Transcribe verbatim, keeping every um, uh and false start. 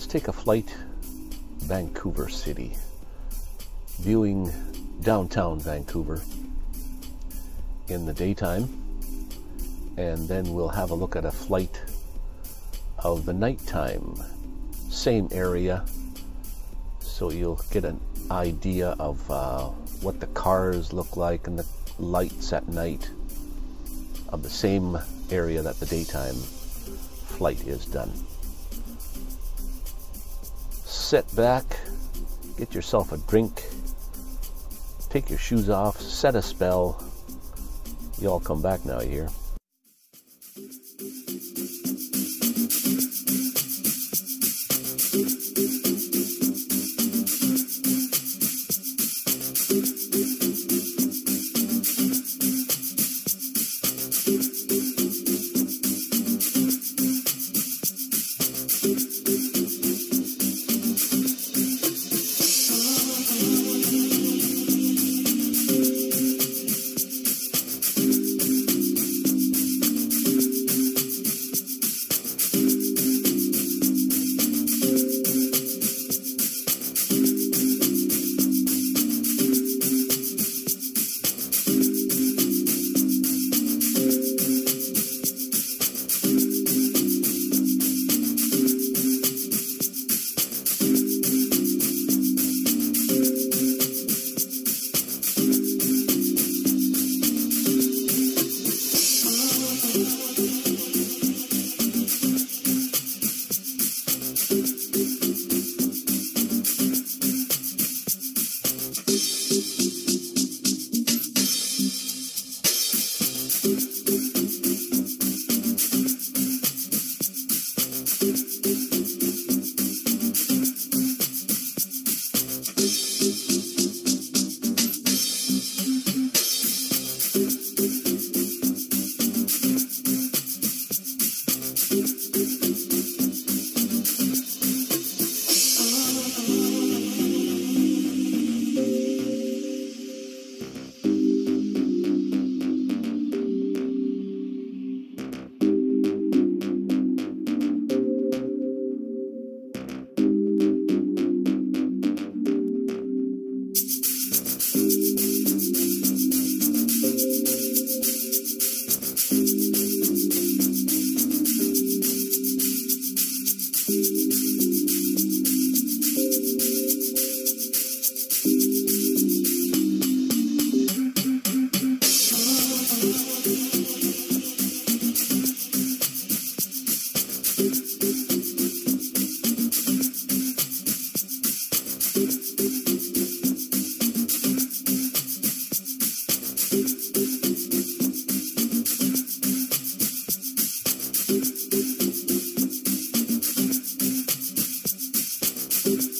let's take a flight, Vancouver City, viewing downtown Vancouver in the daytime, and then we'll have a look at a flight of the nighttime, same area, so you'll get an idea of uh, what the cars look like and the lights at night of the same area that the daytime flight is done. Sit back, get yourself a drink, take your shoes off, set a spell. You all come back now, you hear? Thank you.